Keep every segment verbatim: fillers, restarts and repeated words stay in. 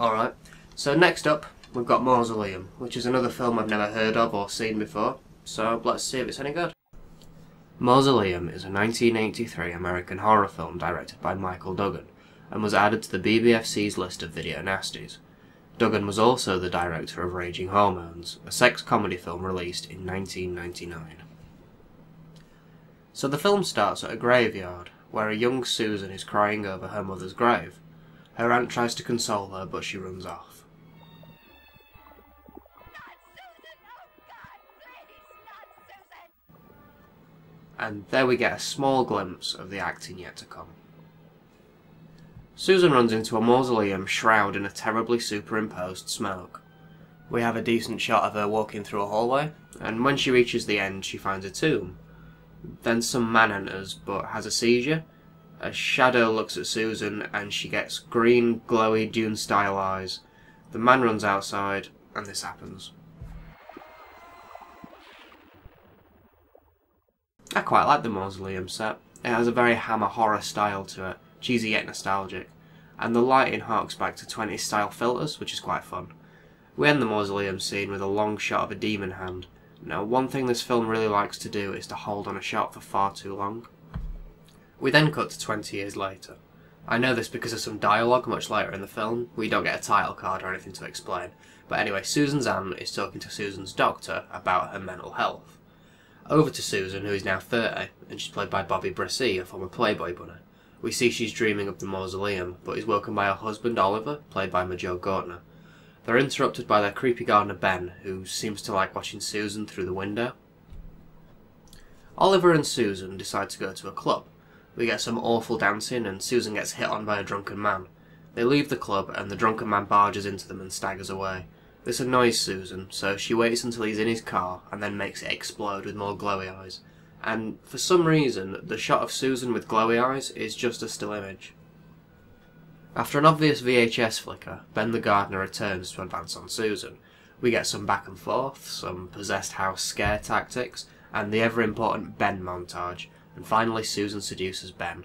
Alright, so next up we've got Mausoleum, which is another film I've never heard of or seen before, so let's see if it's any good. Mausoleum is a nineteen eighty-three American horror film directed by Michael Duggan, and was added to the B B F C's list of video nasties. Duggan was also the director of Raging Hormones, a sex comedy film released in nineteen ninety-nine. So the film starts at a graveyard, where a young Susan is crying over her mother's grave. Her aunt tries to console her, but she runs off. And there we get a small glimpse of the acting yet to come. Susan runs into a mausoleum shrouded in a terribly superimposed smoke. We have a decent shot of her walking through a hallway, and when she reaches the end she finds a tomb. Then some man enters but has a seizure. A shadow looks at Susan and she gets green, glowy, Dune-style eyes. The man runs outside and this happens. I quite like the mausoleum set. It has a very Hammer horror style to it. Cheesy yet nostalgic, and the lighting harks back to twenties style filters, which is quite fun. We end the mausoleum scene with a long shot of a demon hand. Now, one thing this film really likes to do is to hold on a shot for far too long. We then cut to twenty years later. I know this because of some dialogue much later in the film. We don't get a title card or anything to explain, but anyway, Susan's aunt is talking to Susan's doctor about her mental health. Over to Susan, who is now thirty, and she's played by Bobbie Bresee, a former Playboy bunny. We see she's dreaming of the mausoleum, but is woken by her husband Oliver, played by Marjoe Gortner. They're interrupted by their creepy gardener Ben, who seems to like watching Susan through the window. Oliver and Susan decide to go to a club. We get some awful dancing and Susan gets hit on by a drunken man. They leave the club and the drunken man barges into them and staggers away. This annoys Susan, so she waits until he's in his car and then makes it explode with more glowy eyes. And for some reason, the shot of Susan with glowy eyes is just a still image. After an obvious V H S flicker, Ben the gardener returns to advance on Susan. We get some back and forth, some possessed house scare tactics, and the ever important Ben montage, and finally Susan seduces Ben.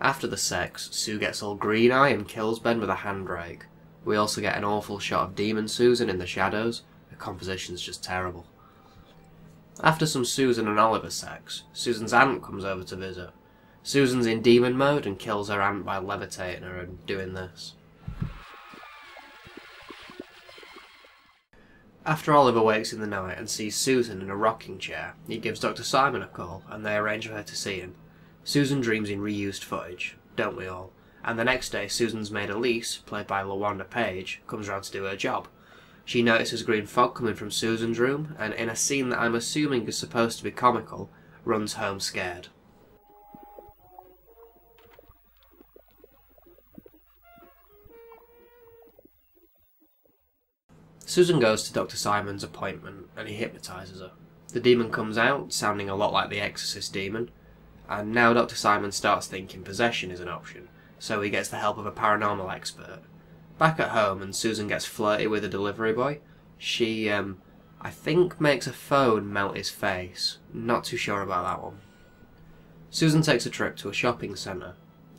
After the sex, Sue gets all green eye and kills Ben with a hand rake. We also get an awful shot of demon Susan in the shadows. The composition's just terrible. After some Susan and Oliver sex, Susan's aunt comes over to visit. Susan's in demon mode and kills her aunt by levitating her and doing this. After Oliver wakes in the night and sees Susan in a rocking chair, he gives Doctor Simon a call and they arrange for her to see him. Susan dreams in reused footage, don't we all? And the next day Susan's maid Elise, played by Lwanda Page, comes round to do her job. She notices green fog coming from Susan's room, and in a scene that I'm assuming is supposed to be comical, runs home scared. Susan goes to Doctor Simon's appointment, and he hypnotises her. The demon comes out, sounding a lot like the Exorcist demon, and now Doctor Simon starts thinking possession is an option, so he gets the help of a paranormal expert. Back at home, and Susan gets flirty with a delivery boy. She, um, I think makes a phone melt his face. Not too sure about that one. Susan takes a trip to a shopping centre,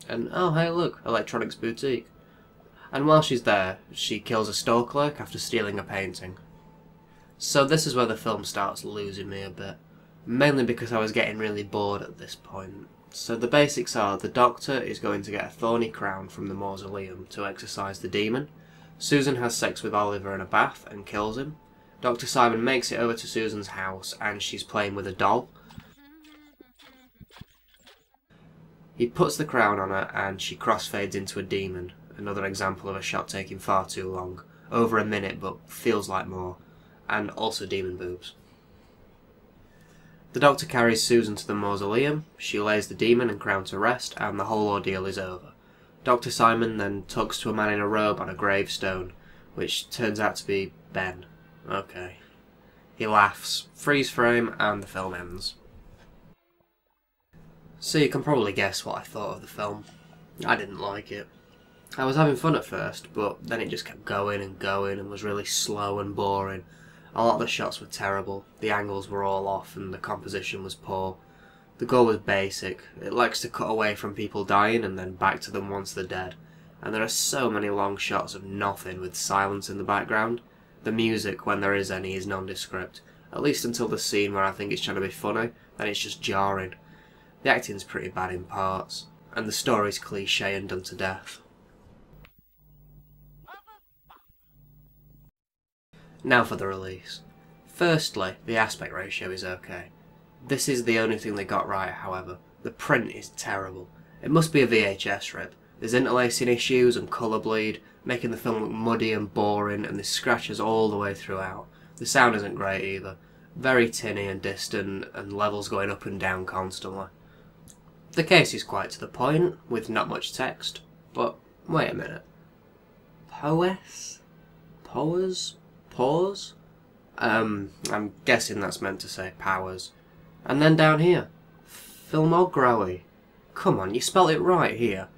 and oh hey look, Electronics Boutique. And while she's there, she kills a store clerk after stealing a painting. So this is where the film starts losing me a bit, mainly because I was getting really bored at this point. So the basics are, the doctor is going to get a thorny crown from the mausoleum to exorcise the demon. Susan has sex with Oliver in a bath and kills him. Doctor Simon makes it over to Susan's house and she's playing with a doll. He puts the crown on her and she crossfades into a demon. Another example of a shot taking far too long. Over a minute but feels like more. And also demon boobs. The doctor carries Susan to the mausoleum, she lays the demon and crown to rest, and the whole ordeal is over. Doctor Simon then talks to a man in a robe on a gravestone, which turns out to be Ben. Okay. He laughs, freeze frame, and the film ends. So you can probably guess what I thought of the film. I didn't like it. I was having fun at first, but then it just kept going and going and was really slow and boring. A lot of the shots were terrible, the angles were all off and the composition was poor. The gore was basic, it likes to cut away from people dying and then back to them once they're dead, and there are so many long shots of nothing with silence in the background. The music, when there is any, is nondescript, at least until the scene where I think it's trying to be funny, then it's just jarring. The acting's pretty bad in parts, and the story's cliché and done to death. Now for the release. Firstly, the aspect ratio is okay. This is the only thing they got right, however. The print is terrible. It must be a V H S rip. There's interlacing issues and colour bleed, making the film look muddy and boring, and there's scratches all the way throughout. The sound isn't great either. Very tinny and distant, and levels going up and down constantly. The case is quite to the point, with not much text, but wait a minute. Poes? Powers? Pause? Um, I'm guessing that's meant to say powers. And then down here, filmography. Come on, you spell it right here.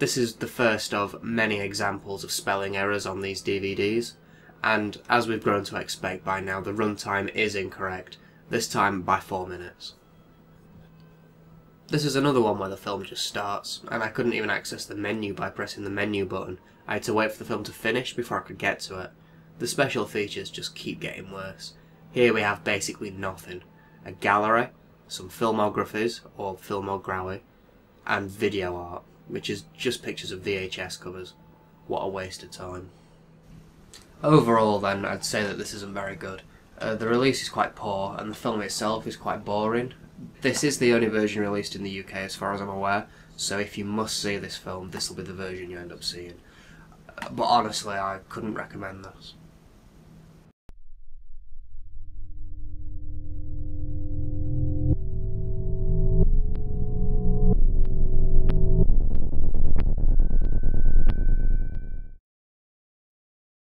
This is the first of many examples of spelling errors on these D V Ds, and as we've grown to expect by now, the runtime is incorrect, this time by four minutes. This is another one where the film just starts, and I couldn't even access the menu by pressing the menu button. I had to wait for the film to finish before I could get to it. The special features just keep getting worse. Here we have basically nothing. A gallery, some filmographies, or filmography, and video art, which is just pictures of V H S covers. What a waste of time. Overall then, I'd say that this isn't very good. Uh, the release is quite poor, and the film itself is quite boring. This is the only version released in the U K as far as I'm aware, so if you must see this film, this will be the version you end up seeing. But honestly, I couldn't recommend this.